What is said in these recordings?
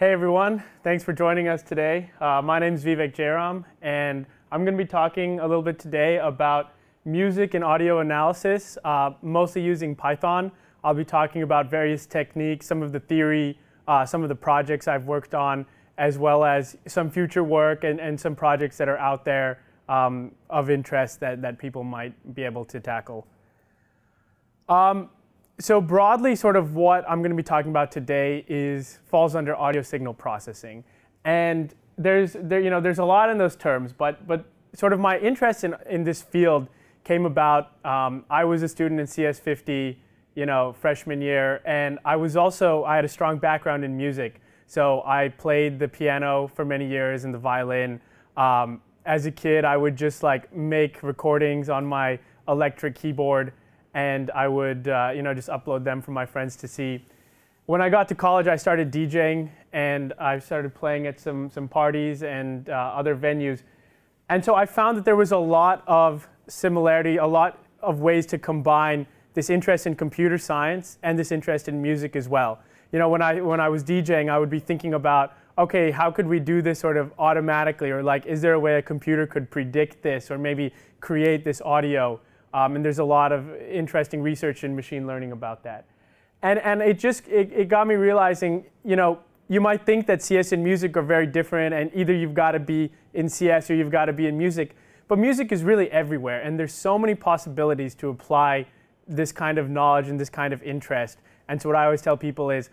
Hey everyone, thanks for joining us today. My name is Vivek Jayaram, and I'm going to be talking a little bit today about music and audio analysis, mostly using Python. I'll be talking about various techniques, some of the theory, some of the projects I've worked on, as well as some future work and some projects that are out there of interest that people might be able to tackle. So broadly, sort of what I'm going to be talking about today falls under audio signal processing, and there's a lot in those terms. But sort of my interest in this field came about. I was a student in CS50, freshman year, and I had a strong background in music. So I played the piano for many years and the violin. As a kid, I would just make recordings on my electric keyboard. And I would just upload them for my friends to see. When I got to college, I started DJing, and I started playing at some parties and other venues. And so I found that there was a lot of similarity, a lot of ways to combine this interest in computer science and this interest in music as well. When I was DJing, I would be thinking about, okay, how could we do this sort of automatically? Or is there a way a computer could predict this or maybe create this audio? And there's a lot of interesting research in machine learning about that. And it got me realizing, you might think that CS and music are very different, and either you've got to be in CS or you've got to be in music. But music is really everywhere, and there's so many possibilities to apply this kind of knowledge and this kind of interest. And so what I always tell people is,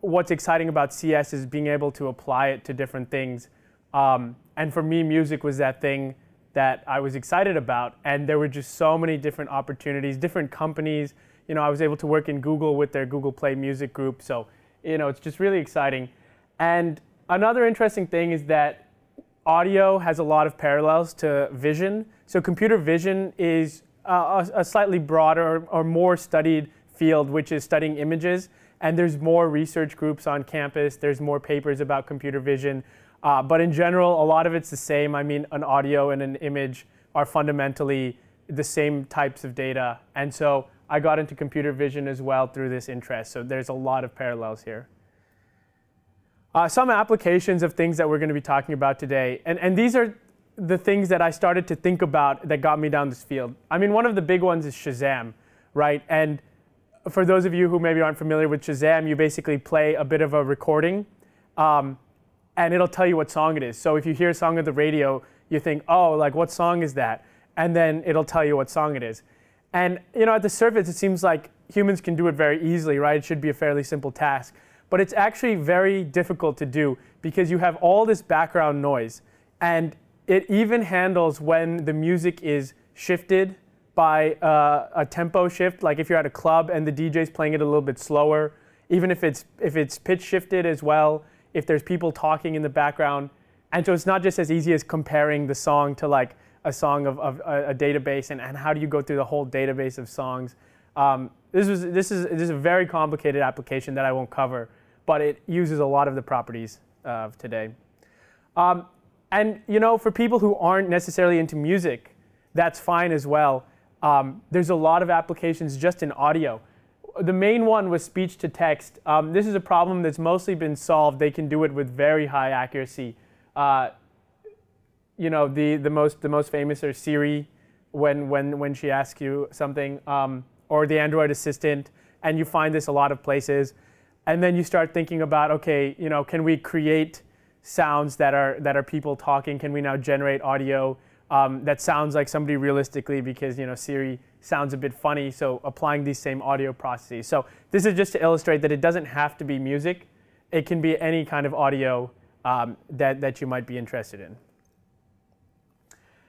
what's exciting about CS is being able to apply it to different things. And for me, music was that thing that I was excited about, and there were just so many different opportunities, different companies. I was able to work in Google with their Google Play Music group, so it's just really exciting. And another interesting thing is that audio has a lot of parallels to vision. So computer vision is a slightly broader or more studied field, which is studying images. And there's more research groups on campus. There's more papers about computer vision. But in general, a lot of it's the same. I mean, an audio and an image are fundamentally the same types of data. And so I got into computer vision as well through this interest. So there's a lot of parallels here. Some applications of things that we're going to be talking about today. And these are the things that I started to think about that got me down this field. I mean, one of the big ones is Shazam, right? And for those of you who maybe aren't familiar with Shazam, you basically play a bit of a recording. And it'll tell you what song it is. So if you hear a song on the radio, you think, oh, what song is that? And then it'll tell you what song it is. And at the surface, it seems like humans can do it very easily, right? It should be a fairly simple task. But it's actually very difficult to do because you have all this background noise. And it even handles when the music is shifted by a tempo shift, like if you're at a club and the DJ's playing it a little bit slower, even if it's pitch shifted as well, if there's people talking in the background. And so it's not just as easy as comparing the song to a song of a database, and how do you go through the whole database of songs. This is a very complicated application that I won't cover, but it uses a lot of the properties of today. And for people who aren't necessarily into music, that's fine as well. There's a lot of applications just in audio. The main one was speech to text. This is a problem that's mostly been solved. They can do it with very high accuracy. The most famous are Siri when she asks you something, or the Android Assistant, and you find this a lot of places. And then you start thinking about, okay, can we create sounds that are people talking? Can we now generate audio that sounds like somebody realistically, because Siri sounds a bit funny, so applying these same audio processes. So this is just to illustrate that it doesn't have to be music. It can be any kind of audio that you might be interested in.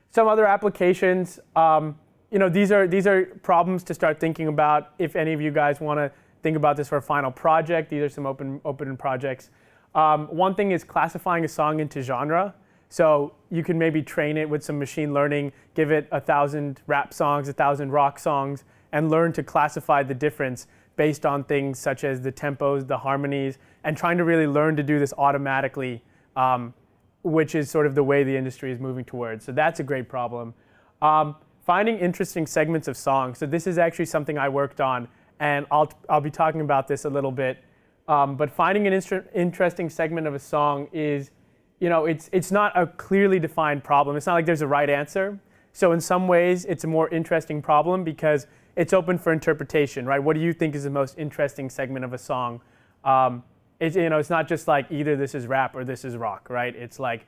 Some other applications, these are problems to start thinking about. If any of you guys want to think about this for a final project, these are some open projects. One thing is classifying a song into genre. So you can maybe train it with some machine learning, give it 1,000 rap songs, 1,000 rock songs, and learn to classify the difference based on things such as the tempos, the harmonies, and trying to really learn to do this automatically, which is sort of the way the industry is moving towards. So that's a great problem. Finding interesting segments of songs. So this is actually something I worked on, and I'll be talking about this a little bit. But finding an interesting segment of a song is, it's not a clearly defined problem. It's not like there's a right answer. So in some ways, it's a more interesting problem because it's open for interpretation, right? What do you think is the most interesting segment of a song? It's not just like either this is rap or this is rock, right? It's like,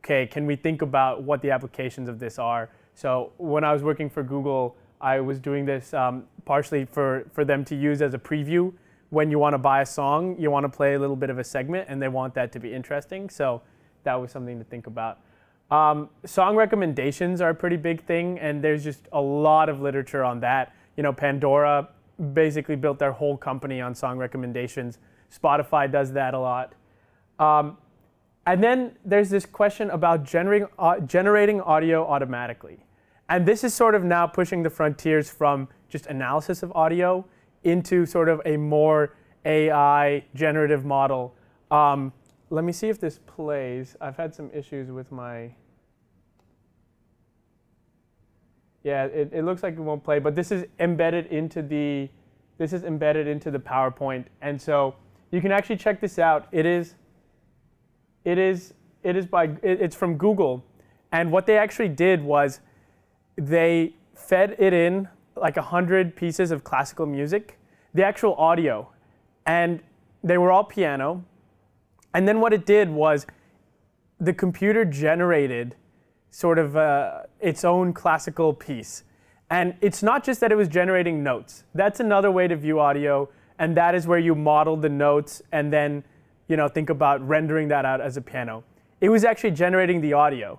okay, can we think about what the applications of this are? So when I was working for Google, I was doing this partially for them to use as a preview. When you want to buy a song, you want to play a little bit of a segment, and they want that to be interesting. So that was something to think about. Song recommendations are a pretty big thing, and there's just a lot of literature on that. Pandora basically built their whole company on song recommendations. Spotify does that a lot. And then there's this question about generating audio automatically. And this is sort of now pushing the frontiers from just analysis of audio into sort of a more AI generative model. Let me see if this plays. I've had some issues with my... Yeah, it looks like it won't play, but this is embedded into the PowerPoint, and so you can actually check this out. It's from Google, and what they actually did was they fed it in like 100 pieces of classical music, the actual audio, and they were all piano. And then what it did was the computer generated sort of its own classical piece. And it's not just that it was generating notes. That's another way to view audio, and that is where you model the notes and then think about rendering that out as a piano. It was actually generating the audio,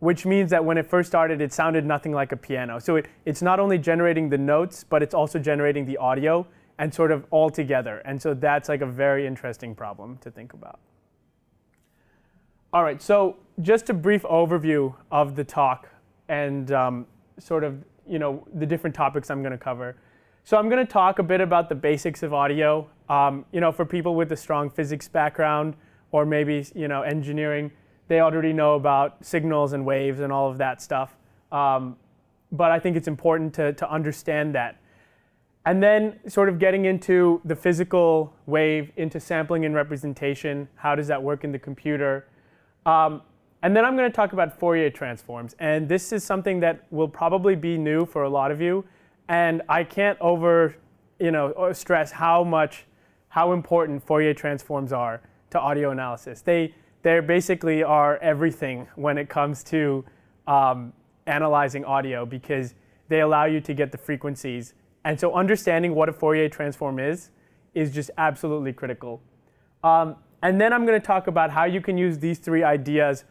which means that when it first started, it sounded nothing like a piano. So it's not only generating the notes, but it's also generating the audio and sort of all together. And so that's like a very interesting problem to think about. All right, so just a brief overview of the talk and sort of the different topics I'm going to cover. So I'm going to talk a bit about the basics of audio. For people with a strong physics background or maybe engineering, they already know about signals and waves and all of that stuff. But I think it's important to understand that. And then sort of getting into the physical wave, into sampling and representation. How does that work in the computer? And then I'm going to talk about Fourier transforms. And this is something that will probably be new for a lot of you. And I can't stress how important Fourier transforms are to audio analysis. They basically are everything when it comes to analyzing audio, because they allow you to get the frequencies. And so understanding what a Fourier transform is just absolutely critical. And then I'm going to talk about how you can use these three ideas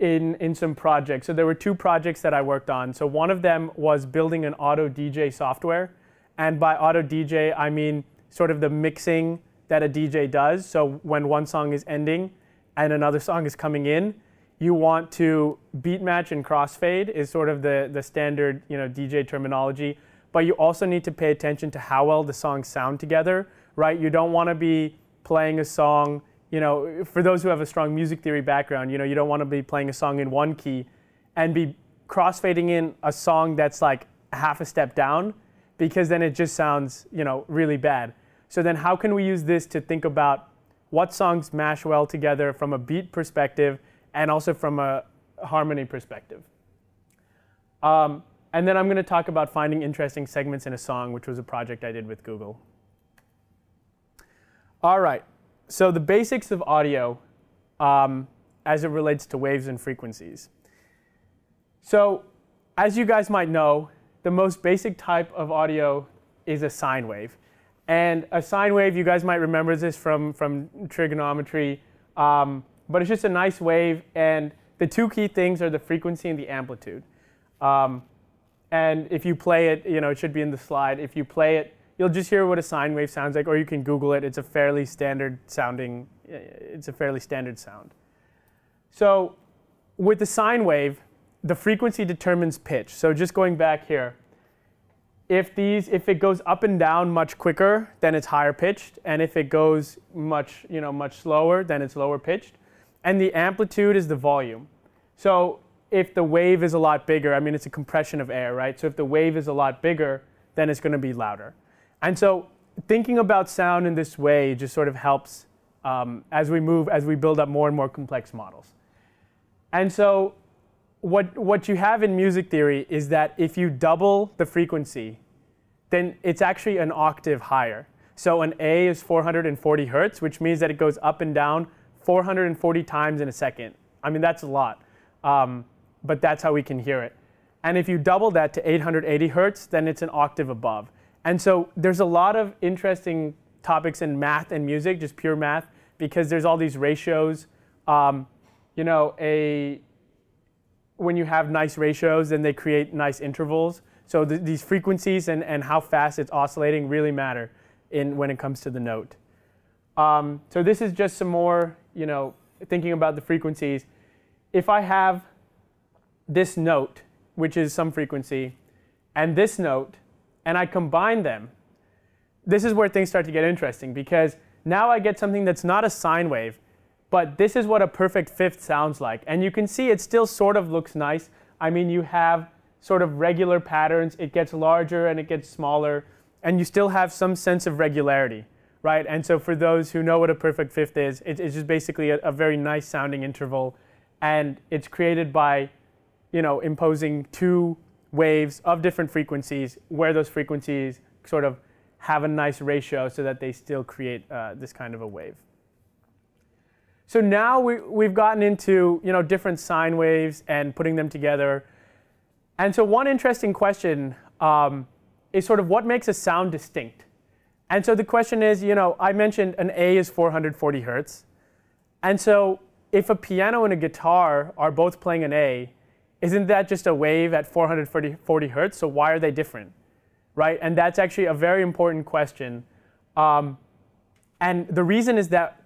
in some projects. So there were two projects that I worked on. So one of them was building an auto DJ software. And by auto DJ, I mean sort of the mixing that a DJ does. So when one song is ending and another song is coming in, you want to beat match and crossfade is sort of the standard DJ terminology. But you also need to pay attention to how well the songs sound together, right? You don't want to be playing a song, for those who have a strong music theory background, you don't want to be playing a song in one key and be crossfading in a song that's like half a step down, because then it just sounds, really bad. So then how can we use this to think about what songs mash well together from a beat perspective and also from a harmony perspective? And then I'm going to talk about finding interesting segments in a song, which was a project I did with Google. All right, so the basics of audio as it relates to waves and frequencies. So as you guys might know, the most basic type of audio is a sine wave. And a sine wave, you guys might remember this from trigonometry, but it's just a nice wave. And the two key things are the frequency and the amplitude. And if you play it, it should be in the slide. If you play it, you'll just hear what a sine wave sounds like, or you can Google it. It's a fairly standard sounding, sound. So with the sine wave, the frequency determines pitch. So just going back here, if it goes up and down much quicker, then it's higher pitched, and if it goes much, much slower, then it's lower pitched. And the amplitude is the volume. So if the wave is a lot bigger, I mean, it's a compression of air, right? So if the wave is a lot bigger, then it's going to be louder. And so thinking about sound in this way just sort of helps as we build up more and more complex models. And so what you have in music theory is that if you double the frequency, then it's actually an octave higher. So an A is 440 hertz, which means that it goes up and down 440 times in a second. I mean, that's a lot, but that's how we can hear it. And if you double that to 880 hertz, then it's an octave above. And so there's a lot of interesting topics in math and music, just pure math, because there's all these ratios. You know, when you have nice ratios, then they create nice intervals. So these frequencies and how fast it's oscillating really matter when it comes to the note. So this is just some more, you know, thinking about the frequencies. If I have this note, which is some frequency, and this note, and I combine them, this is where things start to get interesting, because now I get something that's not a sine wave, but this is what a perfect fifth sounds like. And you can see it still sort of looks nice. I mean, you have sort of regular patterns. It gets larger and it gets smaller, and you still have some sense of regularity, right? And so for those who know what a perfect fifth is, it's just basically a very nice sounding interval, and it's created by, you know, imposing two waves of different frequencies where those frequencies sort of have a nice ratio so that they still create this kind of a wave. So now we've gotten into, you know, different sine waves and putting them together. And so one interesting question is sort of what makes a sound distinct. And so the question is, you know, I mentioned an A is 440 hertz. And so if a piano and a guitar are both playing an A, isn't that just a wave at 440 hertz? So why are they different, right? And that's actually a very important question. And the reason is that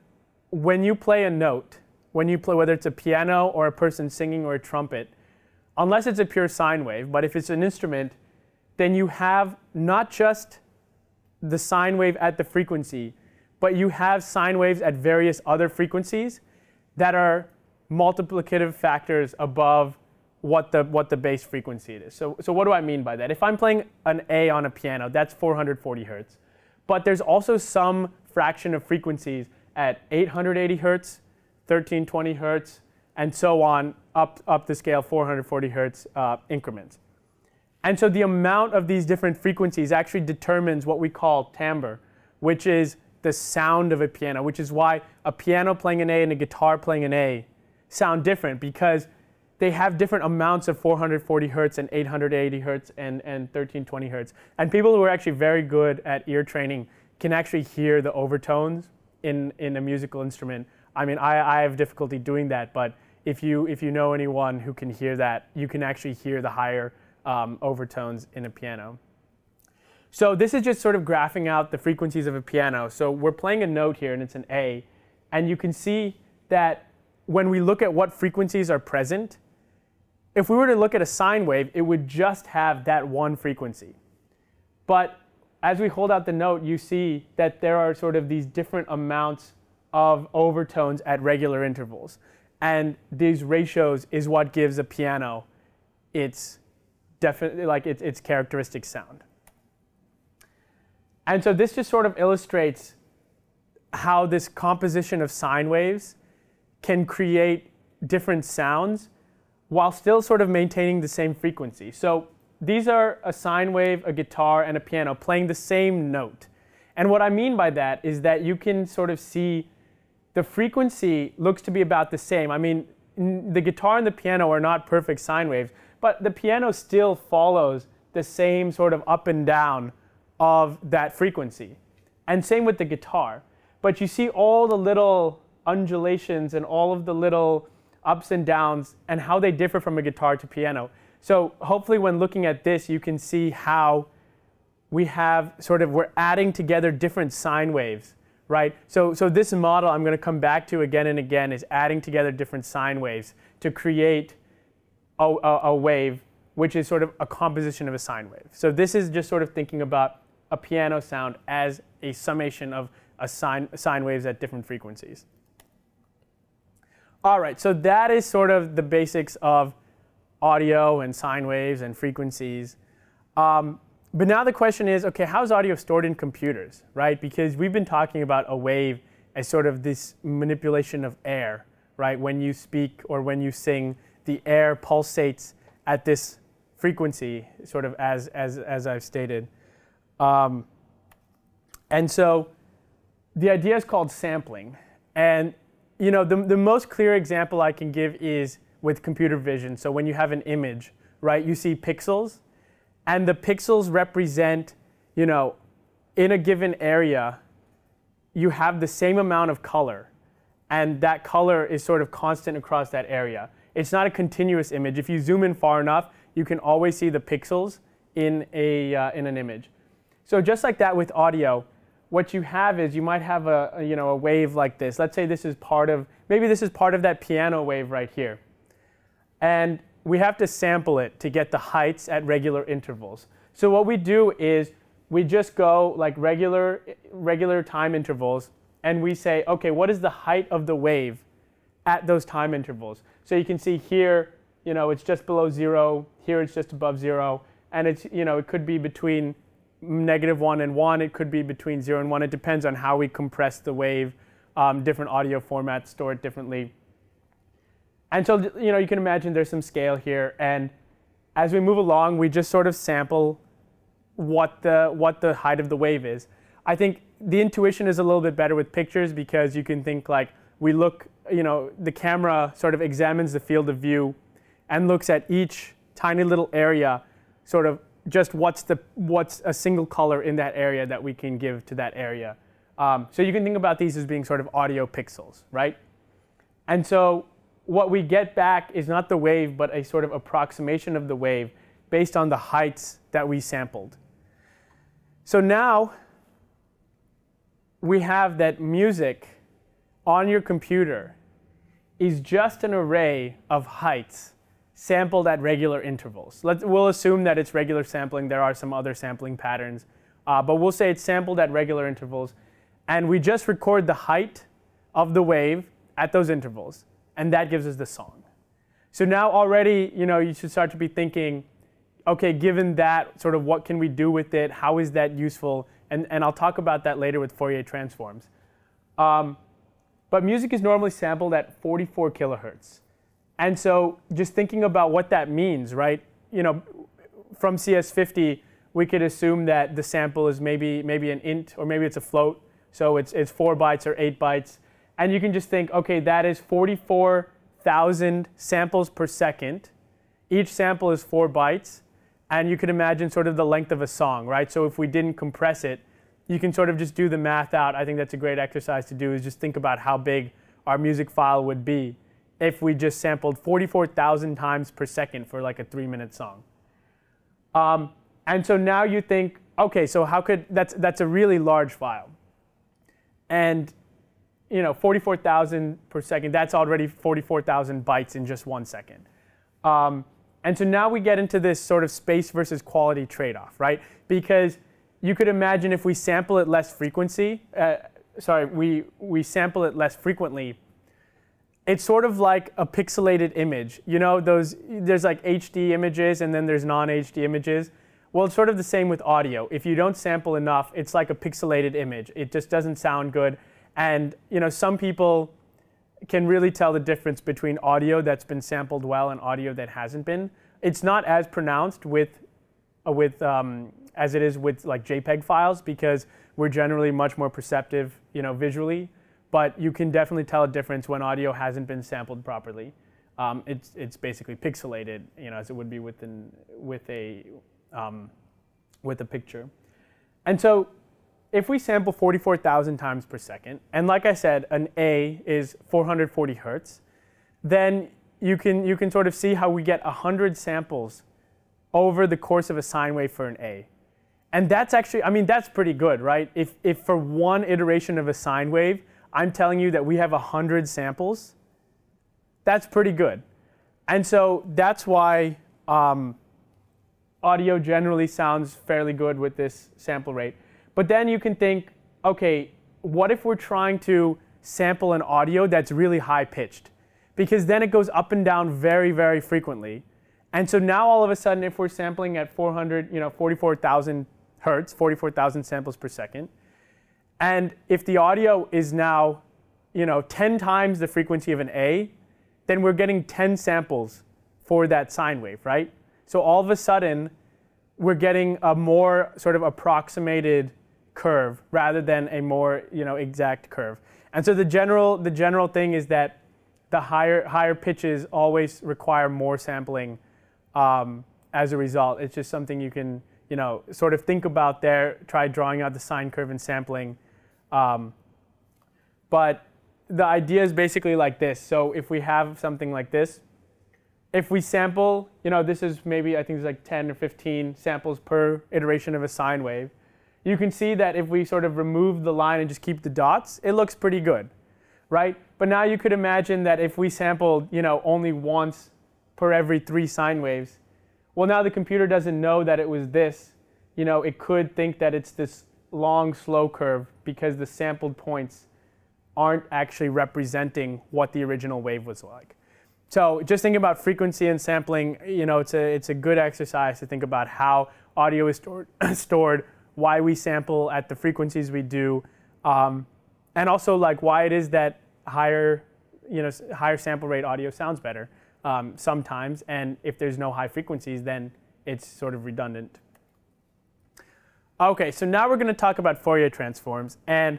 when you play a note, when you play, whether it's a piano or a person singing or a trumpet, unless it's a pure sine wave, but if it's an instrument, then you have not just the sine wave at the frequency, but you have sine waves at various other frequencies that are multiplicative factors above what the base frequency it is. So what do I mean by that? If I'm playing an A on a piano, that's 440 hertz. But there's also some fraction of frequencies at 880 hertz, 1320 hertz, and so on, up the scale 440 hertz increments. And so the amount of these different frequencies actually determines what we call timbre, which is the sound of a piano, which is why a piano playing an A and a guitar playing an A sound different, because they have different amounts of 440 hertz and 880 hertz and 1320 hertz. And people who are actually very good at ear training can actually hear the overtones in a musical instrument. I mean, I have difficulty doing that, but if you know anyone who can hear that, you can actually hear the higher overtones in a piano. So this is just sort of graphing out the frequencies of a piano. So we're playing a note here, and it's an A, and you can see that when we look at what frequencies are present, if we were to look at a sine wave, it would just have that one frequency. But as we hold out the note, you see that there are sort of these different amounts of overtones at regular intervals. And these ratios is what gives a piano its its characteristic sound. And so this just sort of illustrates how this composition of sine waves can create different sounds while still sort of maintaining the same frequency. So these are a sine wave, a guitar, and a piano playing the same note. And what I mean by that is that you can sort of see the frequency looks to be about the same. I mean, the guitar and the piano are not perfect sine waves, but the piano still follows the same sort of up and down of that frequency. And same with the guitar. But you see all the little undulations and all of the little ups and downs and how they differ from a guitar to piano. So hopefully when looking at this, you can see how we have sort of, we're adding together different sine waves, right? So this model I'm going to come back to again and again is adding together different sine waves to create a wave, which is sort of a composition of a sine wave. So this is just sort of thinking about a piano sound as a summation of sine waves at different frequencies. All right, so that is sort of the basics of audio and sine waves and frequencies. But now the question is, okay, how's audio stored in computers, right? Because we've been talking about a wave as sort of this manipulation of air, right? When you speak or when you sing, the air pulsates at this frequency, sort of as I've stated. And so the idea is called sampling. And you know, the most clear example I can give is with computer vision. So when you have an image, right, you see pixels. And the pixels represent, you know, in a given area, you have the same amount of color. And that color is sort of constant across that area. It's not a continuous image. If you zoom in far enough, you can always see the pixels in an image. So just like that with audio, what you have is you might have a wave like this. Let's say this is part of, maybe this is part of that piano wave right here. And we have to sample it to get the heights at regular intervals. So what we do is we just go like regular time intervals, and we say, okay, what is the height of the wave at those time intervals? So you can see here, you know, it's just below 0. Here it's just above 0, and it's, you know, it could be between -1 and 1. It could be between 0 and 1. It depends on how we compress the wave. Different audio formats store it differently. And so, you know, you can imagine there's some scale here, and as we move along, we just sort of sample what the height of the wave is. I think the intuition is a little bit better with pictures, because you can think like we look, you know, the camera sort of examines the field of view and looks at each tiny little area, sort of just what's a single color in that area that we can give to that area. So you can think about these as being sort of audio pixels, right? And so what we get back is not the wave, but a sort of approximation of the wave based on the heights that we sampled. So now we have that music on your computer is just an array of heights sampled at regular intervals. We'll assume that it's regular sampling. There are some other sampling patterns. But we'll say it's sampled at regular intervals. And we just record the height of the wave at those intervals. And that gives us the song. So now already, you know, you should start to be thinking, okay, given that, sort of what can we do with it? How is that useful? And I'll talk about that later with Fourier transforms. But music is normally sampled at 44 kilohertz. And so just thinking about what that means, right? You know, from CS50, we could assume that the sample is maybe an int, or maybe it's a float. So it's 4 bytes or 8 bytes. And you can just think, okay, that is 44,000 samples per second. Each sample is 4 bytes. And you can imagine sort of the length of a song, right? So if we didn't compress it, you can sort of just do the math out. I think that's a great exercise to do, is just think about how big our music file would be if we just sampled 44,000 times per second for like a 3-minute song. And so now you think, okay, so how could, that's a really large file. And you know, 44,000 per second, that's already 44,000 bytes in just 1 second. And so now we get into this sort of space versus quality trade-off, right? Because you could imagine if we sample it less frequency, we sample it less frequently, it's sort of like a pixelated image. You know, there's like HD images and then there's non-HD images. Well, it's sort of the same with audio. If you don't sample enough, it's like a pixelated image. It just doesn't sound good. And you know, some people can really tell the difference between audio that's been sampled well and audio that hasn't been. It's not as pronounced as it is with like JPEG files, because we're generally much more perceptive, you know, visually. But you can definitely tell a difference when audio hasn't been sampled properly. It's basically pixelated, you know, as it would be with a picture. And so if we sample 44,000 times per second, and like I said, an A is 440 hertz, then you can sort of see how we get 100 samples over the course of a sine wave for an A. And that's actually, I mean, that's pretty good, right? If for one iteration of a sine wave, I'm telling you that we have 100 samples, that's pretty good. And so that's why audio generally sounds fairly good with this sample rate. But then you can think, okay, what if we're trying to sample an audio that's really high pitched? Because then it goes up and down very, very frequently. And so now all of a sudden, if we're sampling at 44,000 hertz, 44,000 samples per second, and if the audio is now 10 times the frequency of an A, then we're getting 10 samples for that sine wave, right? So all of a sudden, we're getting a more sort of approximated curve rather than a more exact curve. And so the general thing is that the higher pitches always require more sampling. As a result, it's just something you can sort of think about there. Try drawing out the sine curve and sampling. But the idea is basically like this. So if we have something like this, if we sample, this is maybe I think it's like 10 or 15 samples per iteration of a sine wave. You can see that if we sort of remove the line and just keep the dots, it looks pretty good, right? But now you could imagine that if we sampled, only once per every 3 sine waves, well, now the computer doesn't know that it was this. It could think that it's this long, slow curve because the sampled points aren't actually representing what the original wave was like. So just think about frequency and sampling. It's a good exercise to think about how audio is stored, why we sample at the frequencies we do, and also like why it is that higher sample rate audio sounds better sometimes, and if there's no high frequencies, then it's sort of redundant. Okay, so now we're going to talk about Fourier transforms, and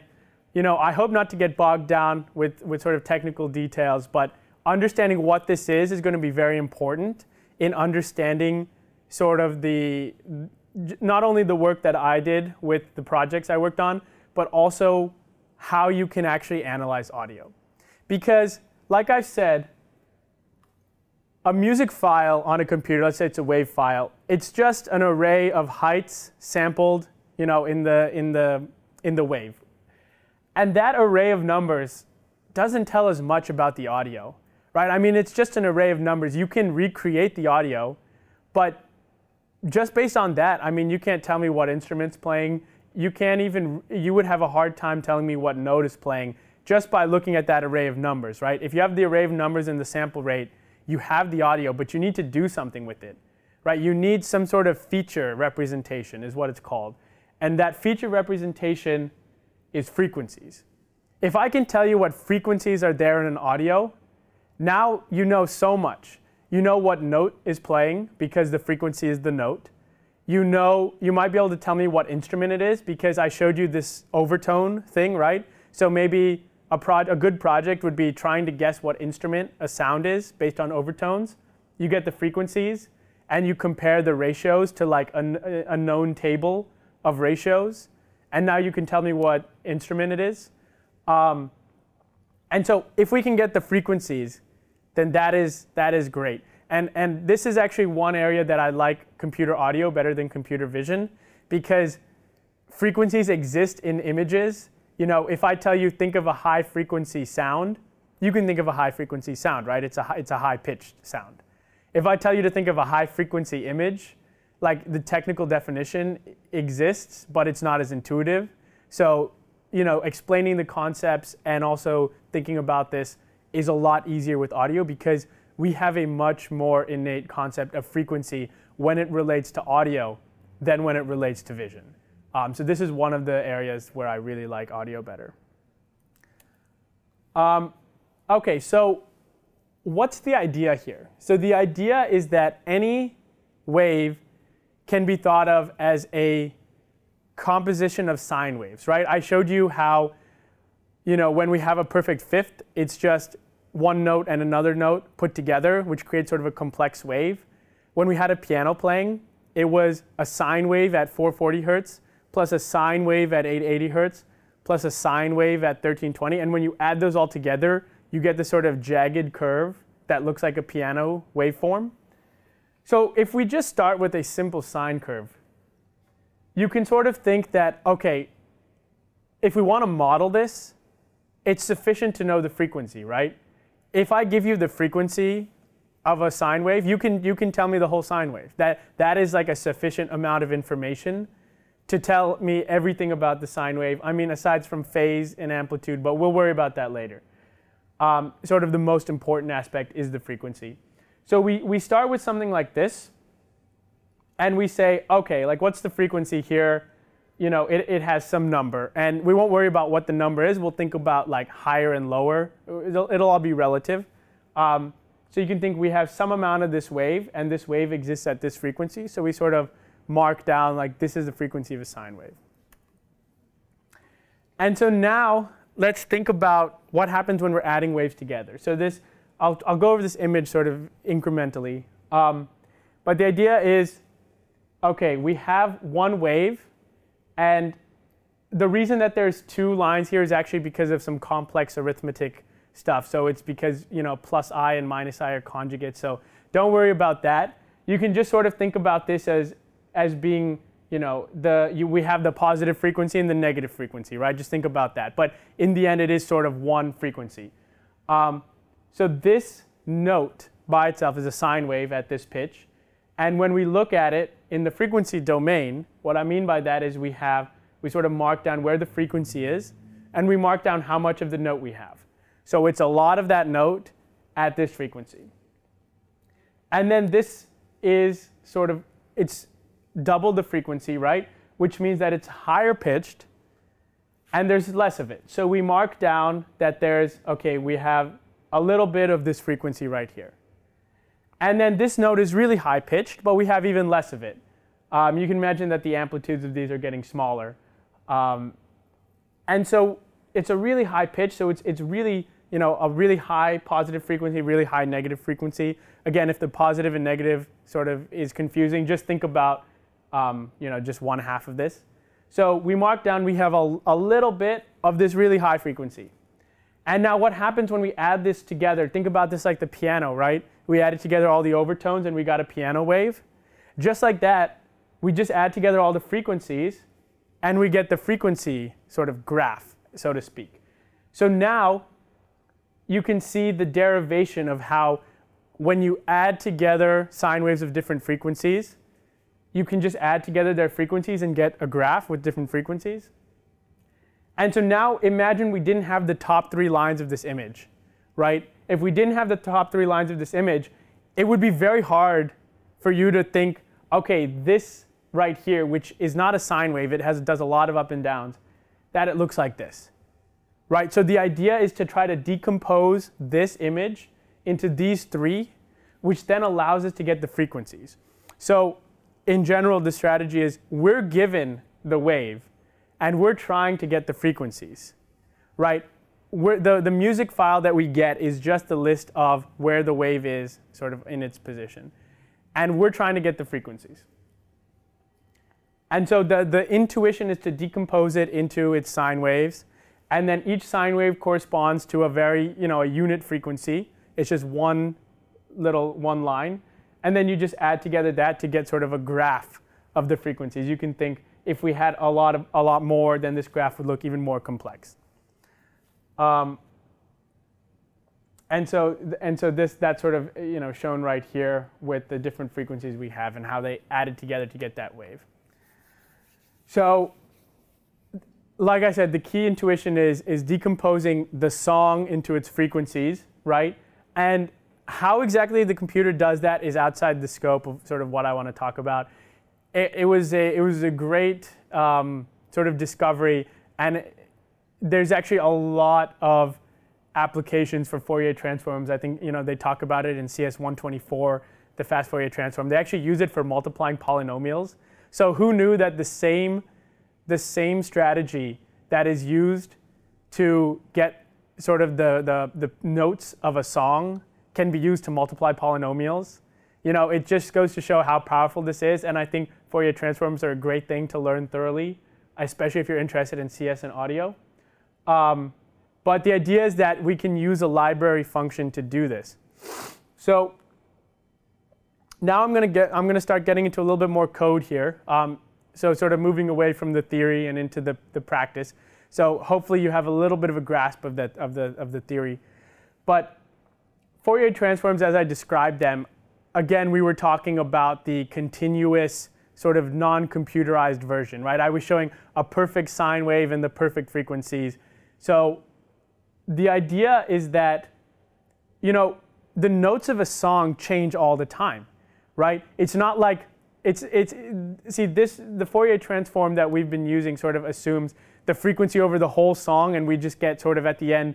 I hope not to get bogged down with sort of technical details, but understanding what this is going to be very important in understanding sort of the not only the work that I did with the projects I worked on, but also how you can actually analyze audio. Because, like I've said, a music file on a computer, let's say it's a WAV file, it's just an array of heights sampled, in the WAV. And that array of numbers doesn't tell us much about the audio, right? I mean, it's just an array of numbers. You can recreate the audio, but just based on that, I mean, you can't tell me what instrument's playing. You would have a hard time telling me what note is playing just by looking at that array of numbers, right? If you have the array of numbers and the sample rate, you have the audio, but you need to do something with it, right? You need some sort of feature representation is what it's called. And that feature representation is frequencies. If I can tell you what frequencies are there in an audio, now you know so much. You know what note is playing because the frequency is the note. You might be able to tell me what instrument it is because I showed you this overtone thing, right? So maybe a good project would be trying to guess what instrument a sound is based on overtones. You get the frequencies and you compare the ratios to like a known table of ratios, and now you can tell me what instrument it is. And so if we can get the frequencies, then that is great. And this is actually one area that I like computer audio better than computer vision, because frequencies exist in images. If I tell you think of a high frequency sound, you can think of a high frequency sound, right? It's a high pitched sound. If I tell you to think of a high frequency image, like the technical definition exists, but it's not as intuitive. So explaining the concepts and also thinking about this is a lot easier with audio because we have a much more innate concept of frequency when it relates to audio than when it relates to vision. So this is one of the areas where I really like audio better. Okay, so what's the idea here? So the idea is that any wave can be thought of as a composition of sine waves, right? I showed you how when we have a perfect fifth, it's just one note and another note put together, which creates sort of a complex wave. When we had a piano playing, it was a sine wave at 440 hertz, plus a sine wave at 880 hertz, plus a sine wave at 1320. And when you add those all together, you get this sort of jagged curve that looks like a piano waveform. So if we just start with a simple sine curve, you can sort of think that, okay, if we want to model this, it's sufficient to know the frequency, right? If I give you the frequency of a sine wave, you can tell me the whole sine wave. That is like a sufficient amount of information to tell me everything about the sine wave. I mean, aside from phase and amplitude, but we'll worry about that later. Sort of the most important aspect is the frequency. So we start with something like this, and we say, okay, like what's the frequency here? You know, it has some number, and we won't worry about what the number is. We'll think about like higher and lower. It'll all be relative. So you can think we have some amount of this wave, and this wave exists at this frequency. So we sort of mark down like this is the frequency of a sine wave. And so now let's think about what happens when we're adding waves together. So this, I'll go over this image sort of incrementally. But the idea is, okay, we have one wave. And the reason that there's two lines here is actually because of some complex arithmetic stuff. So it's because, you know, plus I and minus I are conjugates. So don't worry about that. You can just sort of think about this as being, you know, we have the positive frequency and the negative frequency, right? Just think about that. But in the end, it is sort of one frequency. So this note by itself is a sine wave at this pitch. And when we look at it in the frequency domain, what I mean by that is we sort of mark down where the frequency is, and we mark down how much of the note we have. So it's a lot of that note at this frequency. And then this is sort of, it's double the frequency, right? Which means that it's higher pitched, and there's less of it. So we mark down that there's, okay, we have a little bit of this frequency right here. And then this note is really high pitched, but we have even less of it. You can imagine that the amplitudes of these are getting smaller. And so it's a really high pitch, so it's really, you know, a really high positive frequency, really high negative frequency. Again, if the positive and negative sort of is confusing, just think about, you know, just one half of this. So we mark down we have a little bit of this really high frequency. And now what happens when we add this together? Think about this like the piano, right? We added together all the overtones and we got a piano wave. Just like that, we just add together all the frequencies and we get the frequency sort of graph, so to speak. So now you can see the derivation of how when you add together sine waves of different frequencies, you can just add together their frequencies and get a graph with different frequencies. And so now imagine we didn't have the top three lines of this image, right? If we didn't have the top three lines of this image, it would be very hard for you to think, okay, this right here, which is not a sine wave, it does a lot of up and downs, that it looks like this, right? So the idea is to try to decompose this image into these three, which then allows us to get the frequencies. So in general, the strategy is we're given the wave, and we're trying to get the frequencies, right? The music file that we get is just a list of where the wave is sort of in its position. And we're trying to get the frequencies. And so the intuition is to decompose it into its sine waves. And then each sine wave corresponds to a very, you know, a unit frequency. It's just one line. And then you just add together that to get sort of a graph of the frequencies. You can think, if we had a lot more, then this graph would look even more complex. And so that's sort of, you know, shown right here with the different frequencies we have and how they added together to get that wave. So, like I said, the key intuition is decomposing the song into its frequencies, right? And how exactly the computer does that is outside the scope of sort of what I want to talk about. It was a great sort of discovery, and there's actually a lot of applications for Fourier transforms. I think, you know, they talk about it in CS124, the fast Fourier transform. They actually use it for multiplying polynomials. So who knew that the same strategy that is used to get sort of the notes of a song can be used to multiply polynomials? You know, it just goes to show how powerful this is, and I think Fourier transforms are a great thing to learn thoroughly, especially if you're interested in CS and audio. But the idea is that we can use a library function to do this. So now I'm going to start getting into a little bit more code here. So sort of moving away from the theory and into the practice. So hopefully you have a little bit of a grasp of the theory. But Fourier transforms, as I described them, again, we were talking about the continuous sort of non-computerized version, right? I was showing a perfect sine wave and the perfect frequencies. So the idea is that, you know, the notes of a song change all the time, right? It's not like, the Fourier transform that we've been using sort of assumes the frequency over the whole song, and we just get sort of at the end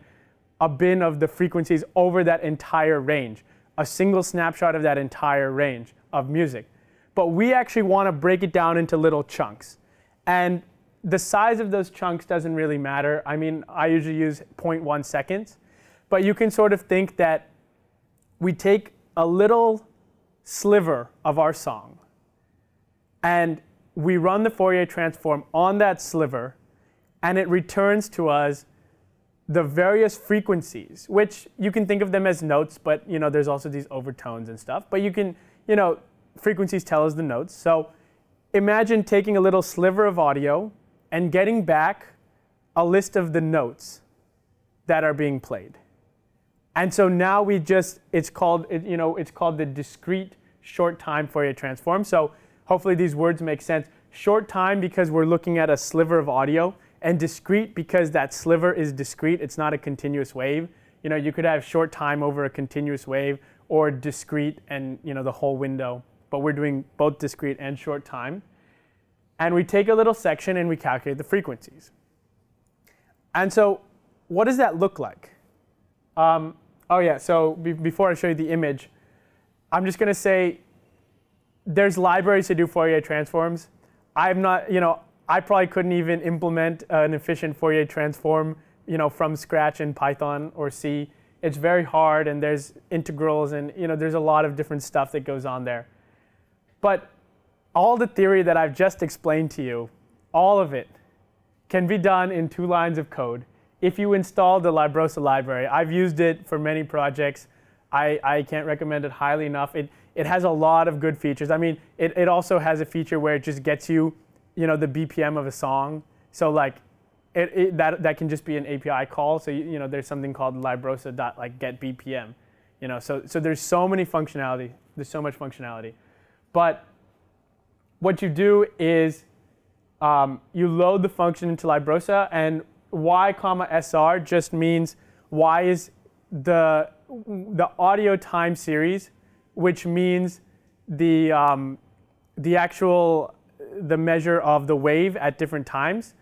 a bin of the frequencies over that entire range, a single snapshot of that entire range of music. But we actually want to break it down into little chunks. And the size of those chunks doesn't really matter. I mean, I usually use 0.1 seconds. But you can sort of think that we take a little sliver of our song, and we run the Fourier transform on that sliver, and it returns to us the various frequencies, which you can think of them as notes, but you know, there's also these overtones and stuff. But you can, you know, frequencies tell us the notes. So imagine taking a little sliver of audio and getting back a list of the notes that are being played. And so now we just, it's called the discrete short time Fourier transform. So hopefully these words make sense. Short time because we're looking at a sliver of audio, and discrete because that sliver is discrete. It's not a continuous wave. You know, you could have short time over a continuous wave, or discrete and, you know, the whole window. But we're doing both discrete and short time. And we take a little section and we calculate the frequencies. And so what does that look like? Oh yeah, so before I show you the image, I'm just going to say there's libraries to do Fourier transforms. I'm not, you know, I probably couldn't even implement an efficient Fourier transform, you know, from scratch in Python or C. It's very hard, and there's integrals, and you know, there's a lot of different stuff that goes on there. But all the theory that I've just explained to you, all of it, can be done in 2 lines of code if you install the Librosa library. I've used it for many projects. I can't recommend it highly enough. It has a lot of good features. I mean, it also has a feature where it just gets you, you know, the BPM of a song. So like, that can just be an API call. So you know, there's something called Librosa dot like get BPM. You know, so there's so many functionality. There's so much functionality. But what you do is you load the function into Librosa, and y, SR just means y is the audio time series, which means the measure of the wave at different times.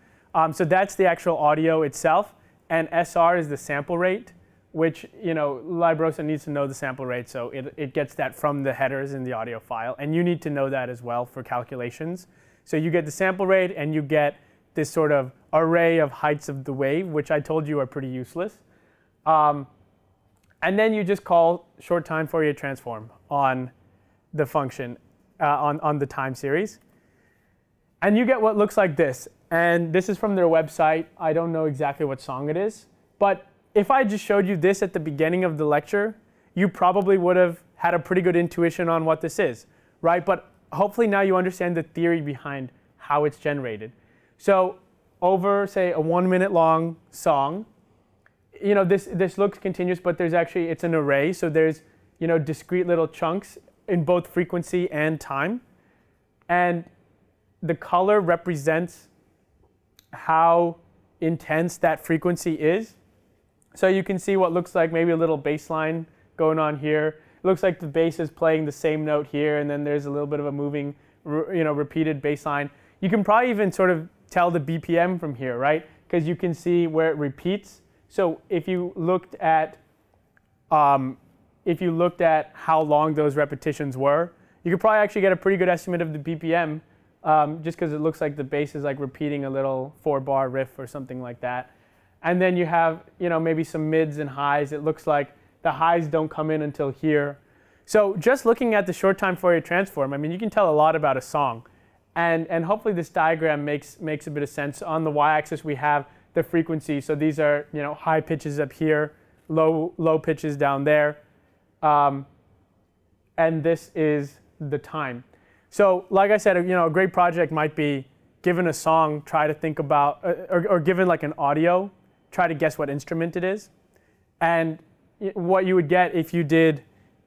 So that's the actual audio itself, and SR is the sample rate, which, you know, Librosa needs to know the sample rate, so it gets that from the headers in the audio file, and you need to know that as well for calculations. So you get the sample rate, and you get this sort of array of heights of the wave, which I told you are pretty useless. And then you just call short time Fourier transform on the function, on the time series. And you get what looks like this. And this is from their website. I don't know exactly what song it is. But if I just showed you this at the beginning of the lecture, you probably would have had a pretty good intuition on what this is, right? But hopefully now you understand the theory behind how it's generated. So over, say, a 1-minute long song, you know, this looks continuous, but there's actually, it's an array. So there's, you know, discrete little chunks in both frequency and time. And the color represents how intense that frequency is. So you can see what looks like maybe a little bass line going on here. It looks like the bass is playing the same note here, and then there's a little bit of a moving, you know, repeated bass line. You can probably even sort of tell the BPM from here, right? Because you can see where it repeats. So if you looked at, how long those repetitions were, you could probably actually get a pretty good estimate of the BPM. Just because it looks like the bass is like repeating a little 4-bar riff or something like that. And then you have, you know, maybe some mids and highs. It looks like the highs don't come in until here. So just looking at the short time Fourier transform, I mean, you can tell a lot about a song. And hopefully this diagram makes a bit of sense. On the y-axis we have the frequency. So these are, you know, high pitches up here, low pitches down there. And this is the time. So like I said, you know, a great project might be given a song, try to think about, or given like an audio, try to guess what instrument it is. And what you would get if you did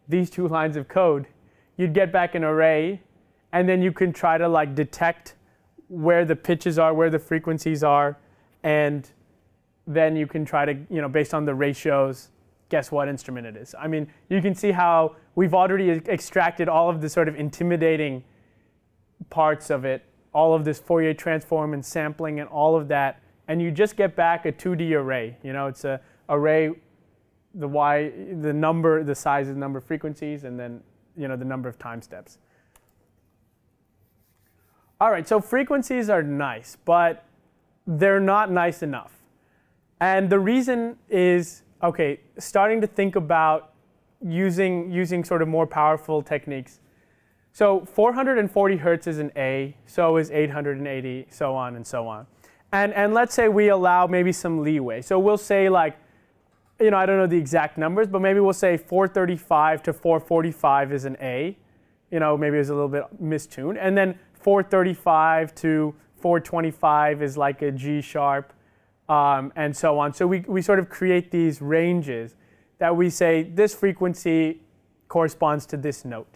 these 2 lines of code, you'd get back an array, and then you can try to like detect where the pitches are, where the frequencies are, and then you can try to, you know, based on the ratios, guess what instrument it is. I mean, you can see how we've already extracted all of the sort of intimidating parts of it, all of this Fourier transform and sampling and all of that, and you just get back a 2D array. You know, it's an array, the number, the size of the number of frequencies, and then the number of time steps. All right, so frequencies are nice, but they're not nice enough. And the reason is, okay, starting to think about using sort of more powerful techniques. So 440 hertz is an A, so is 880, so on and so on. And let's say we allow maybe some leeway. So we'll say like, I don't know the exact numbers, but maybe we'll say 435 to 445 is an A. Maybe it's a little bit mistuned. And then 435 to 425 is like a G sharp. And so on. So we sort of create these ranges that we say this frequency corresponds to this note.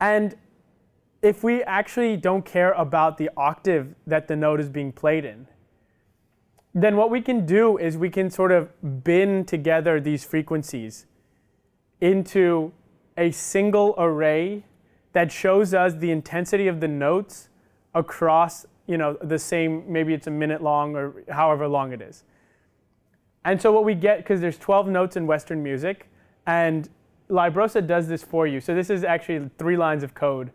And if we actually don't care about the octave that the note is being played in, then what we can do is we can sort of bin together these frequencies into a single array that shows us the intensity of the notes across the same, maybe it's a minute long or however long it is. And so what we get, because there's 12 notes in Western music, and Librosa does this for you. So this is actually 3 lines of code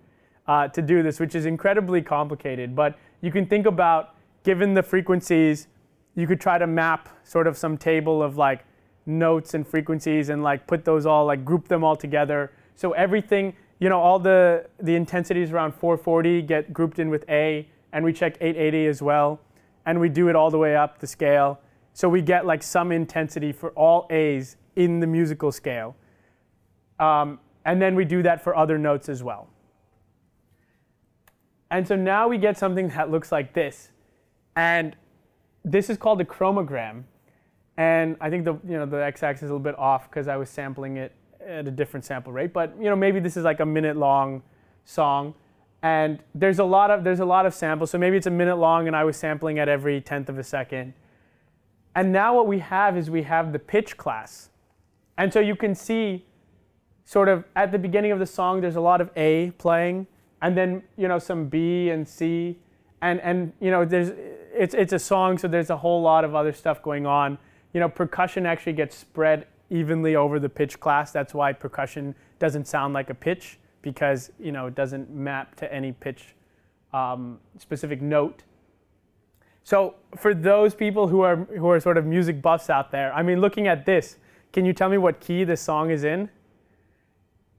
to do this, which is incredibly complicated. But you can think about, given the frequencies, you could try to map sort of some table of like notes and frequencies and like put those all, like group them all together. So everything, all the intensities around 440 get grouped in with A. And we check 880 as well, and we do it all the way up the scale. So we get like some intensity for all A's in the musical scale. And then we do that for other notes as well. And so now we get something that looks like this. And this is called a chromogram. And I think the x-axis is a little bit off because I was sampling it at a different sample rate. But maybe this is like a minute-long song. And there's a lot of samples, so maybe it's a minute long, and I was sampling at every 1/10 of a second. And now what we have is we have the pitch class. And so you can see sort of at the beginning of the song, there's a lot of A playing, and then some B and C, and it's a song, so there's a whole lot of other stuff going on. Percussion actually gets spread evenly over the pitch class. That's why percussion doesn't sound like a pitch, because it doesn't map to any pitch specific note. So for those people who are sort of music buffs out there, I mean, looking at this, can you tell me what key this song is in?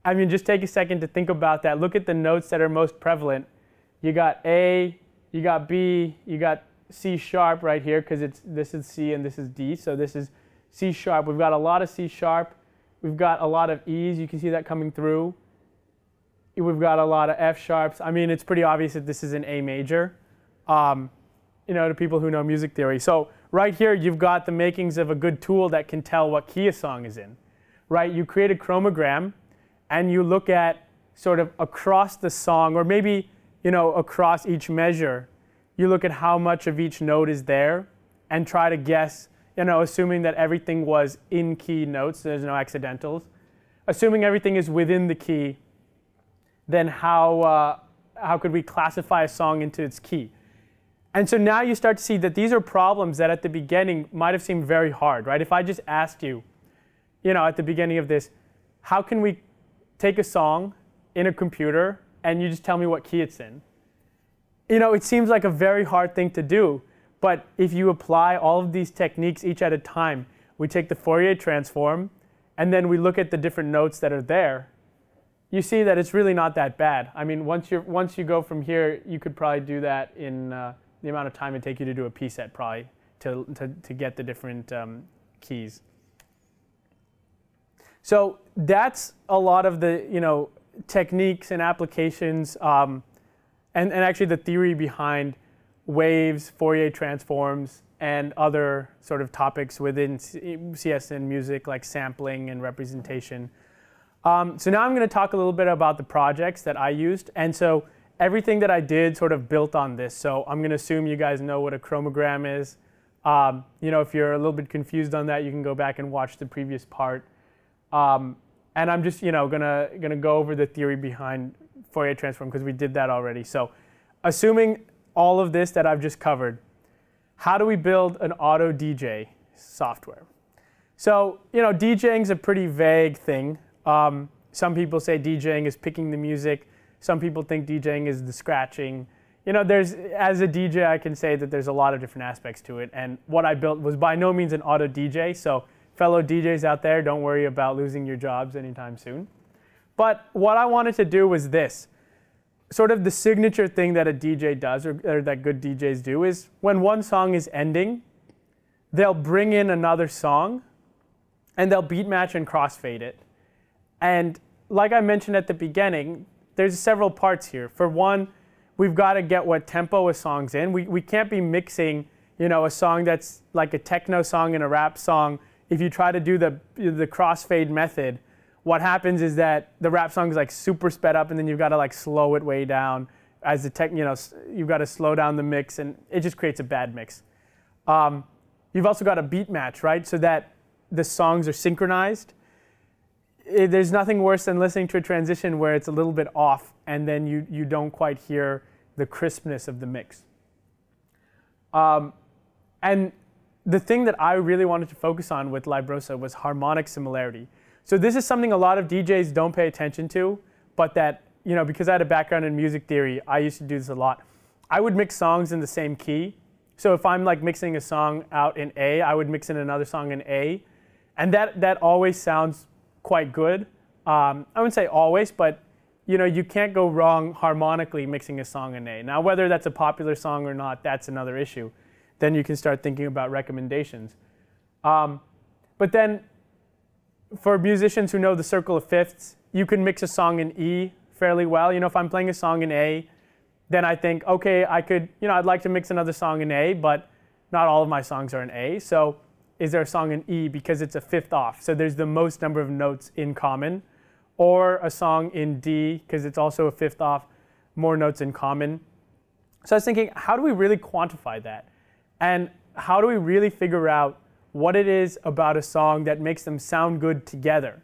I mean, just take a second to think about that. Look at the notes that are most prevalent. You got A, you got B, you got C sharp right here, because this is C and this is D, so this is C sharp. We've got a lot of C sharp. We've got a lot of E's. You can see that coming through. We've got a lot of F sharps. I mean, it's pretty obvious that this is an A major, to people who know music theory. So right here, you've got the makings of a good tool that can tell what key a song is in, right? You create a chromogram, and you look at sort of across the song, or maybe across each measure, you look at how much of each note is there, and try to guess, assuming that everything was in key notes, so there's no accidentals, assuming everything is within the key. Then how could we classify a song into its key? And so now you start to see that these are problems that at the beginning might have seemed very hard, right? If I just asked you, at the beginning of this, how can we take a song in a computer and you just tell me what key it's in? It seems like a very hard thing to do, but if you apply all of these techniques each at a time, we take the Fourier transform, and then we look at the different notes that are there, you see that it's really not that bad. I mean, once you go from here, you could probably do that in the amount of time it take you to do a P set, probably to get the different keys. So that's a lot of the techniques and applications, and actually the theory behind waves, Fourier transforms, and other sort of topics within CS and music, like sampling and representation. So now I'm going to talk a little bit about the projects that I used. And so everything that I did sort of built on this. So I'm going to assume you guys know what a chromogram is. If you're a little bit confused on that, you can go back and watch the previous part. And I'm just gonna go over the theory behind Fourier transform because we did that already. So, assuming all of this that I've just covered, how do we build an auto DJ software? So, DJing is a pretty vague thing. Some people say DJing is picking the music. Some people think DJing is the scratching. As a DJ, I can say that there's a lot of different aspects to it. And what I built was by no means an auto DJ. So fellow DJs out there, don't worry about losing your jobs anytime soon. But what I wanted to do was this. Sort of the signature thing that a DJ does, or that good DJs do, is when one song is ending, they'll bring in another song, and they'll beat match and crossfade it. And like I mentioned at the beginning, there's several parts here. For one, we've got to get what tempo a song's in. We can't be mixing, a song that's like a techno song and a rap song. If you try to do the crossfade method, what happens is that the rap song is like super sped up, and then you've got to like slow it way down as the you've got to slow down the mix, and it just creates a bad mix. You've also got a beat match, right? So that the songs are synchronized. There's nothing worse than listening to a transition where it's a little bit off and then you don't quite hear the crispness of the mix. And the thing that I really wanted to focus on with Librosa was harmonic similarity. So this is something a lot of DJs don't pay attention to, but that, because I had a background in music theory, I used to do this a lot. I would mix songs in the same key. So if I'm like mixing a song out in A, I would mix in another song in A. And that always sounds quite good. I wouldn't say always, but you can't go wrong harmonically mixing a song in A. Now, whether that's a popular song or not, that's another issue. Then you can start thinking about recommendations. But then for musicians who know the circle of fifths, you can mix a song in E fairly well. If I'm playing a song in A, then I think, okay, I'd like to mix another song in A, but not all of my songs are in A. So is there a song in E because it's a fifth off? So there's the most number of notes in common. Or a song in D because it's also a fifth off, more notes in common. So I was thinking, how do we really quantify that? And how do we really figure out what it is about a song that makes them sound good together?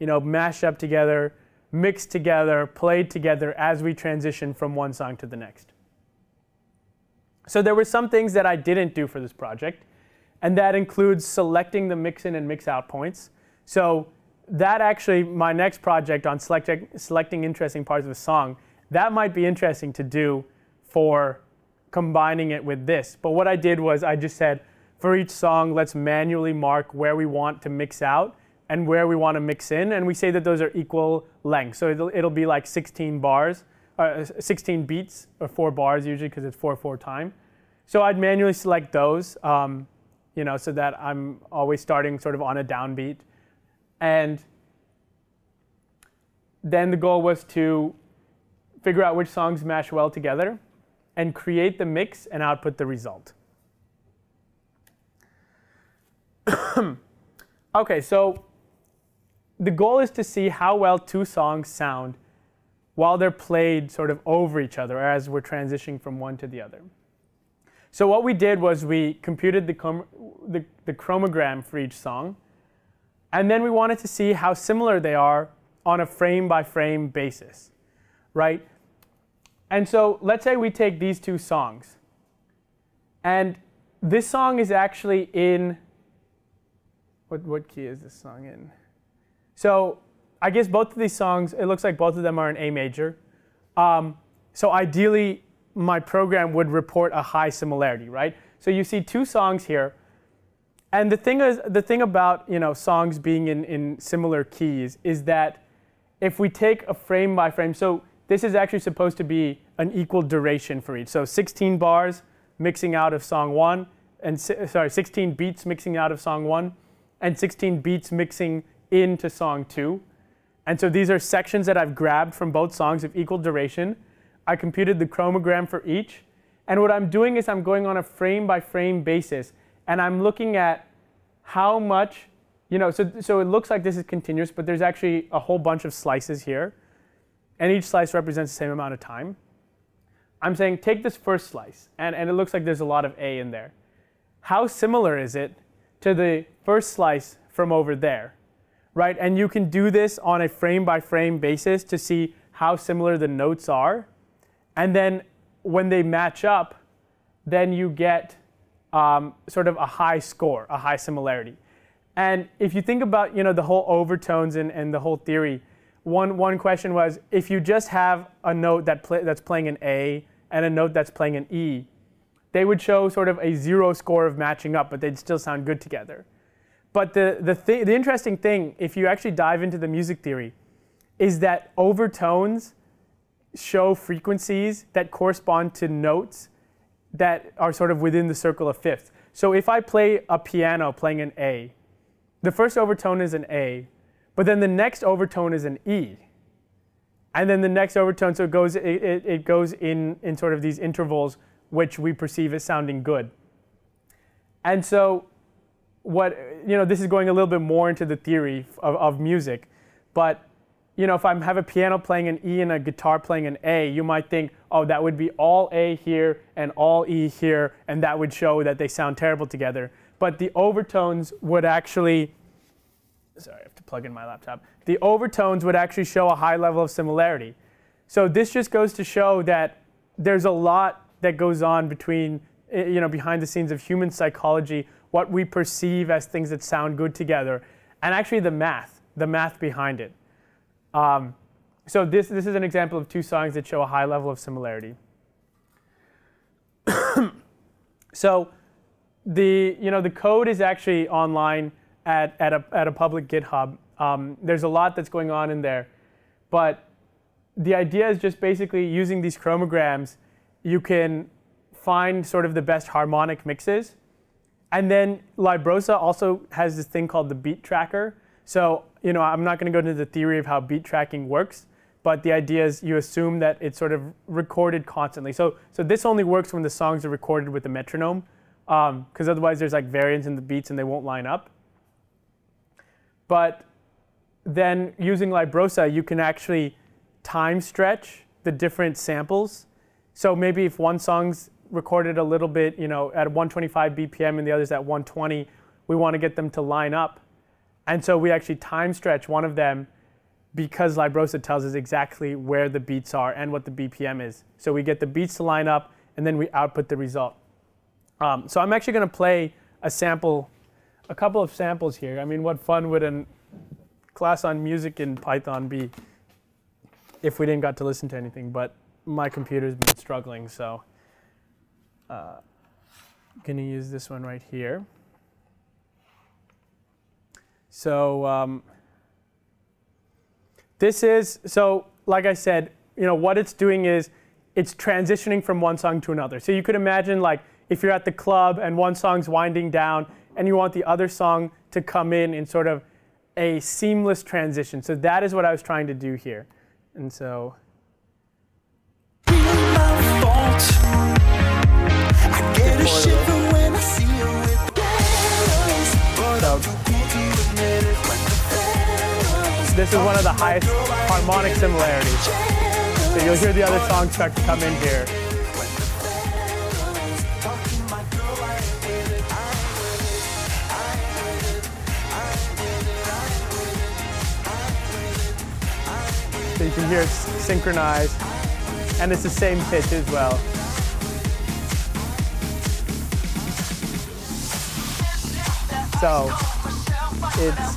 Mashed up together, mixed together, played together as we transition from one song to the next. So there were some things that I didn't do for this project. And that includes selecting the mix-in and mix-out points. So that actually, my next project on selecting interesting parts of a song, that might be interesting to do for combining it with this. But what I did was I just said, for each song, let's manually mark where we want to mix out and where we want to mix in. And we say that those are equal length. So it'll be like 16 bars, 16 beats, or 4 bars usually, because it's 4/4 time. So I'd manually select those. So that I'm always starting sort of on a downbeat. And then the goal was to figure out which songs mash well together and create the mix and output the result. OK, so the goal is to see how well two songs sound while they're played sort of over each other as we're transitioning from one to the other. So what we did was we computed the chromogram for each song. And then we wanted to see how similar they are on a frame-by-frame basis, right? And so let's say we take these two songs. And this song is actually in, what key is this song in? So I guess both of these songs, it looks like both of them are in A major. So ideally, my program would report a high similarity, right? So you see two songs here. And the thing about songs being in similar keys is that if we take a frame by frame, so this is actually supposed to be an equal duration for each. So 16 bars mixing out of song 1, and 16 beats mixing out of song 1, and 16 beats mixing into song 2. And so these are sections that I've grabbed from both songs of equal duration. I computed the chromogram for each. And what I'm doing is I'm going on a frame-by-frame basis. And I'm looking at how much, so it looks like this is continuous, but there's actually a whole bunch of slices here. And each slice represents the same amount of time. I'm saying, take this first slice. And it looks like there's a lot of A in there. how similar is it to the first slice from over there, right? And you can do this on a frame-by-frame basis to see how similar the notes are. And then when they match up, then you get sort of a high score, a high similarity. And if you think about, you know, the whole overtones and the whole theory, one question was, if you just have a note that that's playing an A and a note that's playing an E, they would show sort of a zero score of matching up, but they'd still sound good together. But the interesting thing, if you actually dive into the music theory, is that overtones show frequencies that correspond to notes that are sort of within the circle of fifths. So if I play a piano playing an A, the first overtone is an A, but then the next overtone is an E. And then the next overtone, so it goes in sort of these intervals which we perceive as sounding good. And so what, you know, this is going a little bit more into the theory of music, but you know, if I have a piano playing an E and a guitar playing an A, you might think, oh, that would be all A here and all E here, and that would show that they sound terrible together. But the overtones would actually, sorry, I have to plug in my laptop. The overtones would actually show a high level of similarity. So this just goes to show that there's a lot that goes on between, you know, behind the scenes of human psychology, what we perceive as things that sound good together, and actually the math behind it. So this is an example of two songs that show a high level of similarity. So the code is actually online at a public GitHub. There's a lot that's going on in there, but the idea is just basically using these chromograms, you can find sort of the best harmonic mixes. And then Librosa also has this thing called the beat tracker. So, you know, I'm not going to go into the theory of how beat tracking works, but the idea is you assume that it's sort of recorded constantly. So this only works when the songs are recorded with the metronome, because otherwise there's like variance in the beats and they won't line up. But then using Librosa, you can actually time stretch the different samples. So maybe if one song's recorded a little bit, you know, at 125 BPM and the other's at 120, we want to get them to line up. And so we actually time stretch one of them because Librosa tells us exactly where the beats are and what the BPM is. So we get the beats to line up and then we output the result. So I'm actually going to play a sample, a couple of samples here. I mean, what fun would a class on music in Python be if we didn't got to listen to anything? But my computer's been struggling, so. I'm going to use this one right here. So so like I said, you know, what it's doing is it's transitioning from one song to another. So you could imagine, like, if you're at the club and one song's winding down and you want the other song to come in sort of a seamless transition. So that is what I was trying to do here. And so. This is one of the highest harmonic similarities. So you'll hear the other song start to come in here. So you can hear it synchronized. And it's the same pitch as well. So it's,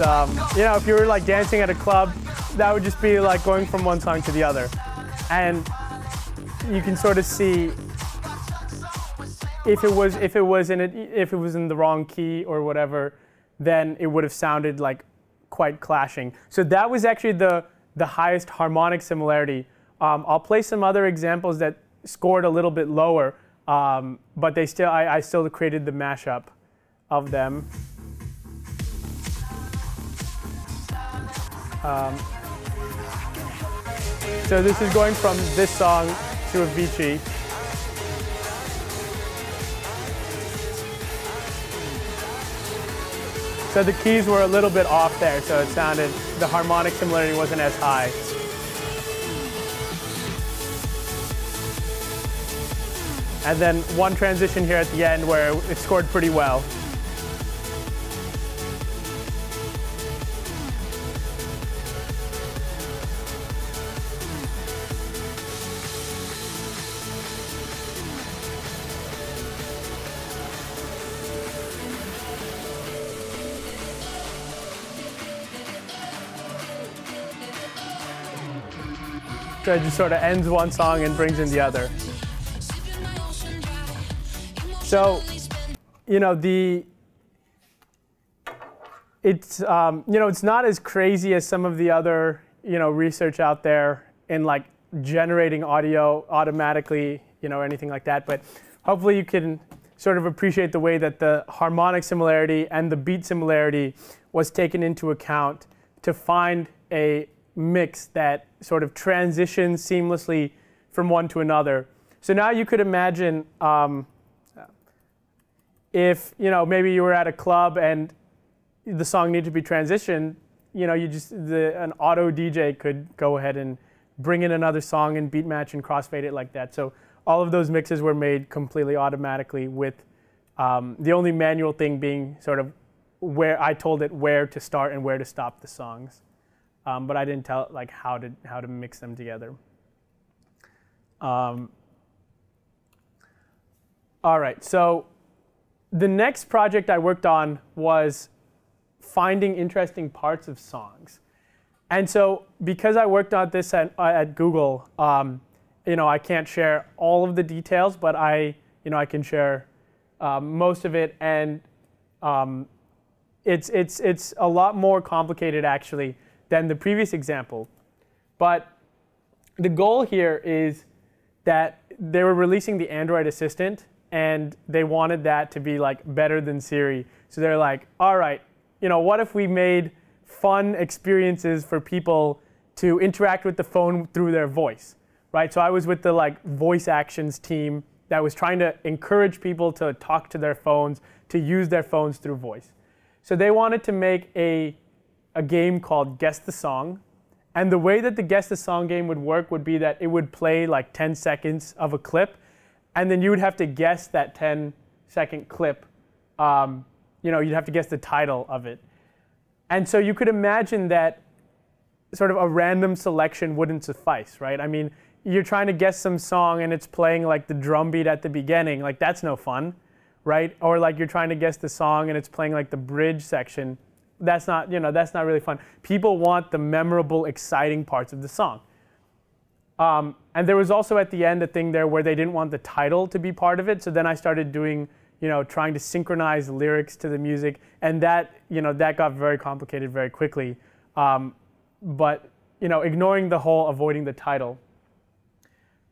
you know, if you were like dancing at a club, that would just be like going from one song to the other. And you can sort of see if it was in the wrong key or whatever, then it would have sounded like quite clashing. So that was actually the highest harmonic similarity. I'll play some other examples that scored a little bit lower, but they still I still created the mashup of them. So this is going from this song to Avicii. So the keys were a little bit off there, so it sounded, the harmonic similarity wasn't as high. and then one transition here at the end where it scored pretty well. So it just sort of ends one song and brings in the other. So, you know, it's not as crazy as some of the other, research out there in like generating audio automatically, or anything like that. But hopefully you can sort of appreciate the way that the harmonic similarity and the beat similarity was taken into account to find a mix that sort of transitions seamlessly from one to another. So now you could imagine if maybe you were at a club and the song needed to be transitioned, an auto DJ could go ahead and bring in another song and beat match and crossfade it like that. So all of those mixes were made completely automatically with the only manual thing being sort of where I told it where to start and where to stop the songs. But I didn't tell it like how to mix them together. All right, so the next project I worked on was finding interesting parts of songs, and so because I worked on this at Google, I can't share all of the details, but I can share most of it, and it's a lot more complicated actually than the previous example. But the goal here is that they were releasing the Android Assistant and they wanted that to be like better than Siri. So they're like, all right, what if we made fun experiences for people to interact with the phone through their voice, right? So I was with the like voice actions team that was trying to encourage people to talk to their phones, to use their phones through voice. So they wanted to make a game called Guess the Song, and the way that the Guess the Song game would work would be that it would play like 10 seconds of a clip, and then you would have to guess that 10-second clip. You'd have to guess the title of it, and so you could imagine that sort of a random selection wouldn't suffice, right? I mean, you're trying to guess some song and it's playing like the drum beat at the beginning, like that's no fun, right? Or like you're trying to guess the song and it's playing like the bridge section. That's not, that's not really fun. People want the memorable, exciting parts of the song. And there was also at the end a thing there where they didn't want the title to be part of it. So then I started doing, trying to synchronize lyrics to the music, and that, that got very complicated very quickly. But ignoring the whole avoiding the title,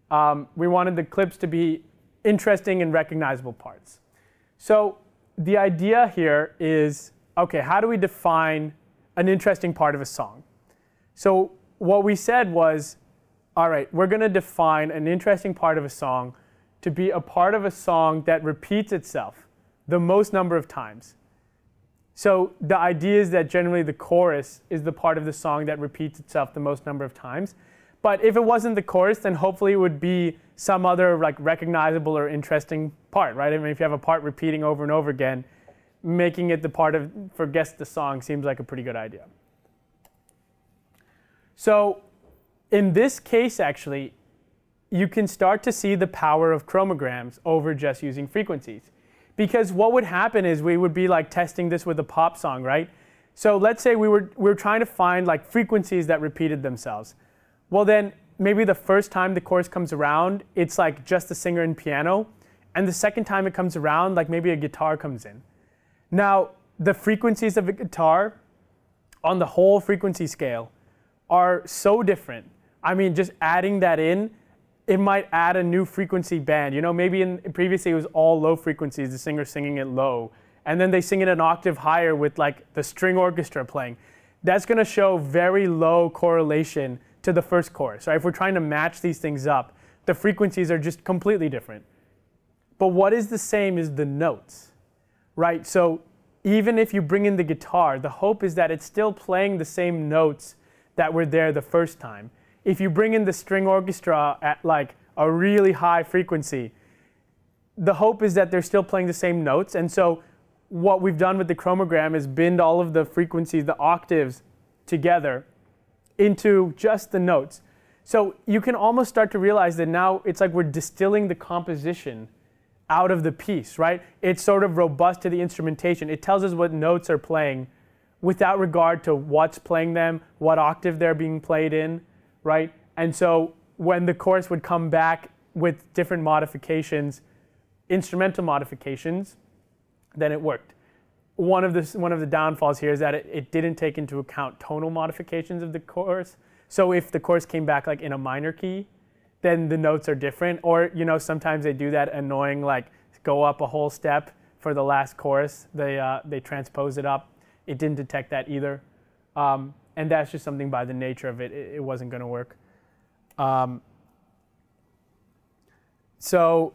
we wanted the clips to be interesting and recognizable parts. So the idea here is, okay, how do we define an interesting part of a song? So what we said was, all right, we're going to define an interesting part of a song to be a part of a song that repeats itself the most number of times. So the idea is that generally the chorus is the part of the song that repeats itself the most number of times. But if it wasn't the chorus, then hopefully it would be some other like recognizable or interesting part, right? I mean, if you have a part repeating over and over again, making it the part of, for Guess the Song seems like a pretty good idea. So in this case, actually, you can start to see the power of chromograms over just using frequencies. Because what would happen is we would be like testing this with a pop song, right? So let's say we were trying to find like frequencies that repeated themselves. Well then, maybe the first time the chorus comes around, it's like just the singer and piano. And the second time it comes around, like maybe a guitar comes in. Now, the frequencies of a guitar on the whole frequency scale are so different. I mean, just adding that in, it might add a new frequency band. Maybe previously it was all low frequencies, the singer singing it low. And then they sing it an octave higher with like the string orchestra playing. That's going to show very low correlation to the first chorus. Right? If we're trying to match these things up, the frequencies are just completely different. But what is the same is the notes. Right, so even if you bring in the guitar, the hope is that it's still playing the same notes that were there the first time. If you bring in the string orchestra at like a really high frequency, the hope is that they're still playing the same notes. And so what we've done with the chromogram is binned all of the frequencies, the octaves, together into just the notes. So you can almost start to realize that now it's like we're distilling the composition out of the piece, right? It's sort of robust to the instrumentation. It tells us what notes are playing without regard to what's playing them, what octave they're being played in, right? And so when the chorus would come back with different modifications, instrumental modifications, then it worked. One of the downfalls here is that it didn't take into account tonal modifications of the chorus. So if the chorus came back like in a minor key, then the notes are different. Or, you know, sometimes they do that annoying like go up a whole step for the last chorus. They transpose it up. It didn't detect that either. And that's just something by the nature of it. It wasn't going to work. So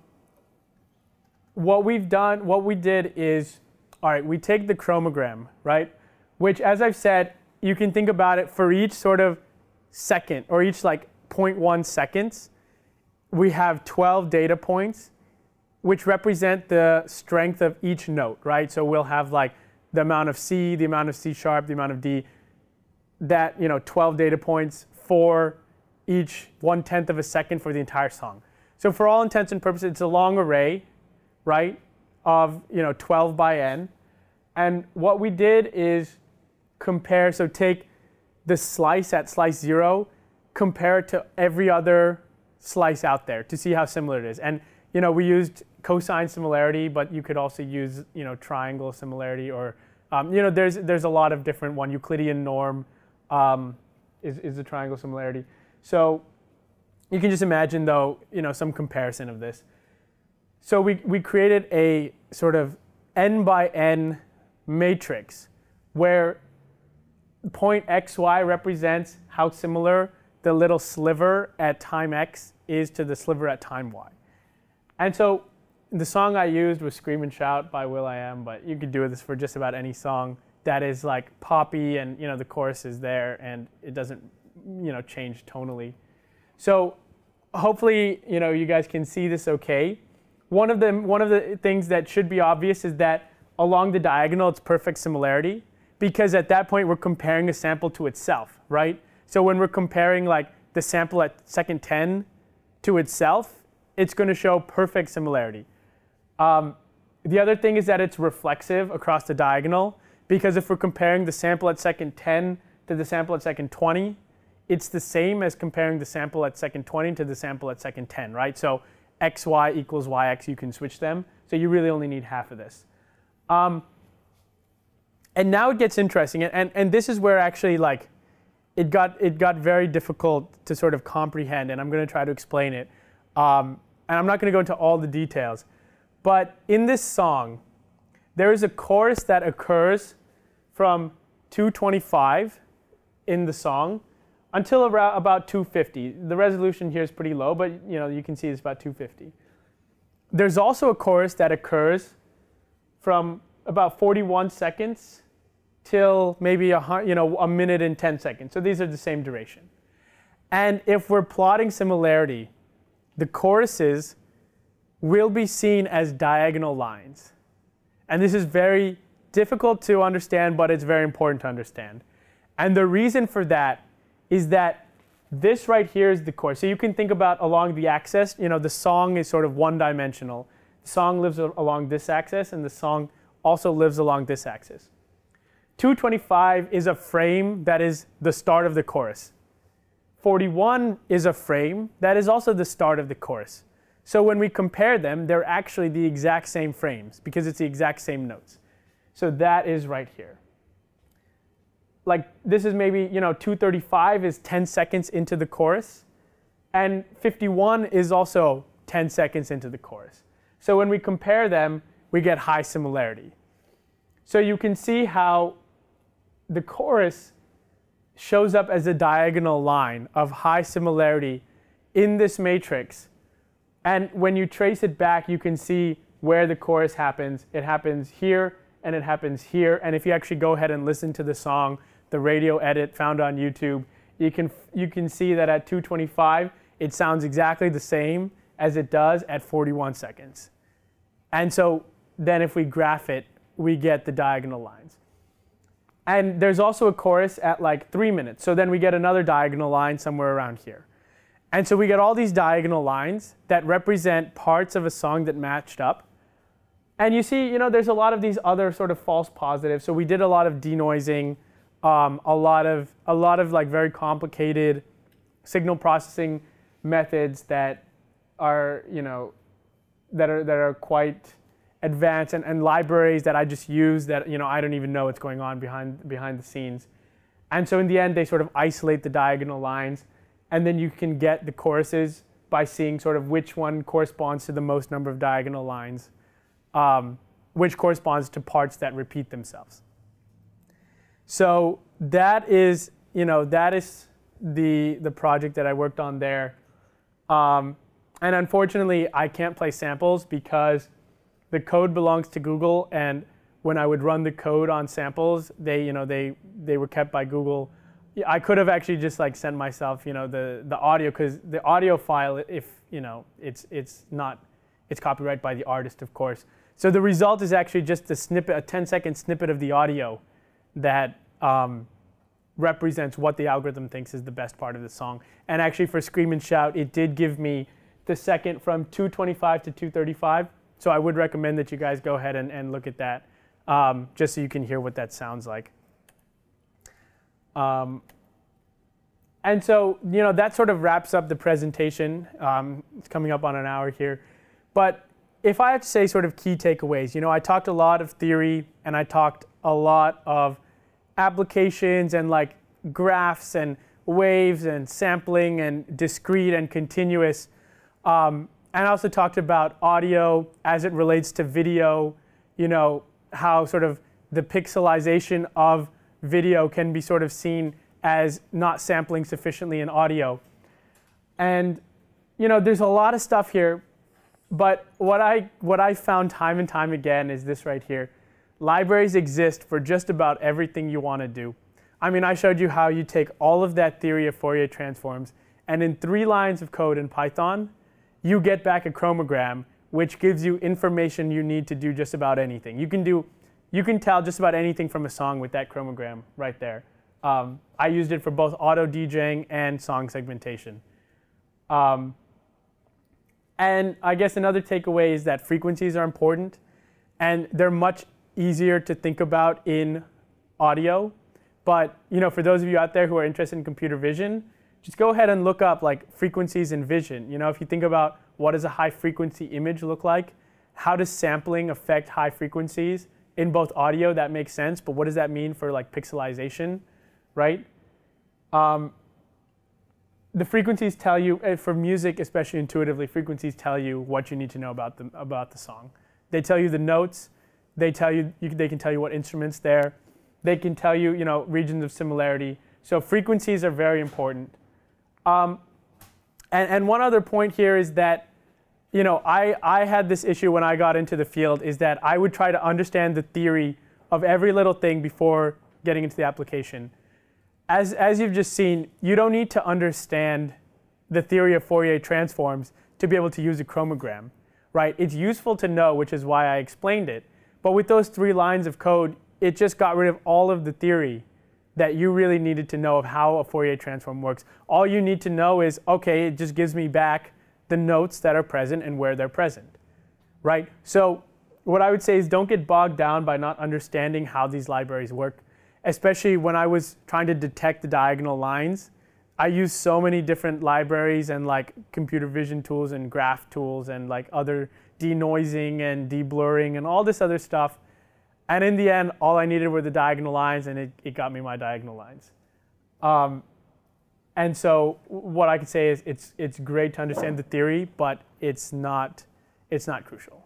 what we've done, what we did is, all right, we take the chromogram, right? Which, as I've said, you can think about it for each sort of second or each like 0.1 seconds. We have 12 data points, which represent the strength of each note, right? So we'll have like the amount of C, the amount of C sharp, the amount of D. That, you know, 12 data points for each 1/10 of a second for the entire song. So for all intents and purposes, it's a long array, right, of, you know, 12 by n. And what we did is compare, so take the slice at slice 0, compare it to every other slice out there to see how similar it is. And, you know, we used cosine similarity, but you could also use, you know, triangle similarity, or, you know, there's a lot of different one. Euclidean norm is the triangle similarity. So you can just imagine, though, you know, some comparison of this. So we created a sort of n by n matrix where point xy represents how similar the little sliver at time x is to the sliver at time y. And so the song I used was Scream and Shout by Will.i.am, but you could do this for just about any song that is like poppy and, you know, the chorus is there and it doesn't, you know, change tonally. So hopefully, you know, you guys can see this okay. One of the things that should be obvious is that along the diagonal, it's perfect similarity, because at that point, we're comparing a sample to itself, right? So when we're comparing like the sample at second 10 to itself, it's going to show perfect similarity. The other thing is that it's reflexive across the diagonal, because if we're comparing the sample at second 10 to the sample at second 20, it's the same as comparing the sample at second 20 to the sample at second 10, right? So xy equals yx, you can switch them. So you really only need half of this. And now it gets interesting. And this is where actually like it got very difficult to sort of comprehend. And I'm going to try to explain it. And I'm not going to go into all the details. But in this song, there is a chorus that occurs from 225 in the song until around about 250. The resolution here is pretty low, but you know, you can see it's about 250. There's also a chorus that occurs from about 41 seconds till maybe a minute and 10 seconds. So these are the same duration. And if we're plotting similarity, the choruses will be seen as diagonal lines. And this is very difficult to understand, but it's very important to understand. And the reason for that is that this right here is the chorus. So you can think about along the axis, you know, the song is sort of one-dimensional. The song lives along this axis, and the song also lives along this axis. 225 is a frame that is the start of the chorus. 41 is a frame that is also the start of the chorus. So when we compare them, they're actually the exact same frames because it's the exact same notes. So that is right here. Like this is maybe, you know, 235 is 10 seconds into the chorus, and 51 is also 10 seconds into the chorus. So when we compare them, we get high similarity. So you can see how the chorus shows up as a diagonal line of high similarity in this matrix. And when you trace it back, you can see where the chorus happens. It happens here, and it happens here. And if you actually go ahead and listen to the song, the radio edit found on YouTube, you can see that at 225, it sounds exactly the same as it does at 41 seconds. And so then if we graph it, we get the diagonal lines. And there's also a chorus at like 3 minutes. So then we get another diagonal line somewhere around here. And so we get all these diagonal lines that represent parts of a song that matched up. And you see, you know, there's a lot of these other sort of false positives. So we did a lot of denoising, a lot of like very complicated signal processing methods that are, you know, that are quite advanced, and libraries that I just use that, you know, I don't even know what's going on behind the scenes. And so in the end, they sort of isolate the diagonal lines, and then you can get the choruses by seeing sort of which one corresponds to the most number of diagonal lines, which corresponds to parts that repeat themselves. So that is, you know, that is the project that I worked on there. And unfortunately, I can't play samples because the code belongs to Google, and when I would run the code on samples, they were kept by Google. I could have actually just like sent myself, you know, the audio, because the audio file, if you know, it's copyright by the artist, of course. So the result is actually just a snippet, a 10-second snippet of the audio that represents what the algorithm thinks is the best part of the song. And actually, for Scream and Shout, it did give me the second from 2:25 to 2:35. So I would recommend that you guys go ahead and look at that, just so you can hear what that sounds like. And so, you know, that sort of wraps up the presentation. It's coming up on an hour here. But if I have to say sort of key takeaways, you know, I talked a lot of theory, and I talked a lot of applications and like graphs and waves and sampling and discrete and continuous. And I also talked about audio as it relates to video, you know, how sort of the pixelization of video can be sort of seen as not sampling sufficiently in audio. And, you know, there's a lot of stuff here, but what I found time and time again is this right here. Libraries exist for just about everything you want to do. I mean, I showed you how you take all of that theory of Fourier transforms, and in 3 lines of code in Python, you get back a chromogram, which gives you information you need to do just about anything. You can tell just about anything from a song with that chromogram right there. I used it for both auto DJing and song segmentation. And I guess another takeaway is that frequencies are important, and they're much easier to think about in audio. But you know, for those of you out there who are interested in computer vision, just go ahead and look up like frequencies in vision. You know, if you think about what does a high frequency image look like, how does sampling affect high frequencies in both audio? That makes sense, but what does that mean for like pixelization, right? The frequencies tell you, for music especially intuitively, frequencies tell you what you need to know about the song. They tell you the notes. They tell you, they can tell you what instruments there. They can tell you, you know, regions of similarity. So frequencies are very important. And one other point here is that, you know, I had this issue when I got into the field, is that I would try to understand the theory of every little thing before getting into the application. As you've just seen, you don't need to understand the theory of Fourier transforms to be able to use a chromogram, right? It's useful to know, which is why I explained it. But with those 3 lines of code, it just got rid of all of the theory that you really needed to know of how a Fourier transform works. All you need to know is, okay, it just gives me back the notes that are present and where they're present, right? So what I would say is don't get bogged down by not understanding how these libraries work, especially when I was trying to detect the diagonal lines. I used so many different libraries and like computer vision tools and graph tools and like other denoising and deblurring and all this other stuff. And in the end, all I needed were the diagonal lines, and it got me my diagonal lines. And so what I could say is it's great to understand the theory, but it's not crucial.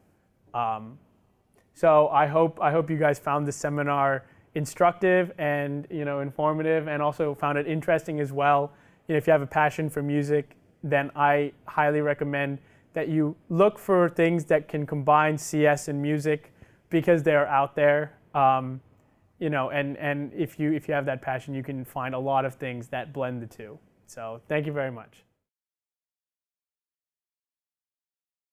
So I hope you guys found this seminar instructive and, you know, informative, and also found it interesting as well. You know, if you have a passion for music, then I highly recommend that you look for things that can combine CS and music, because they are out there, you know, and if you have that passion, you can find a lot of things that blend the two. So thank you very much.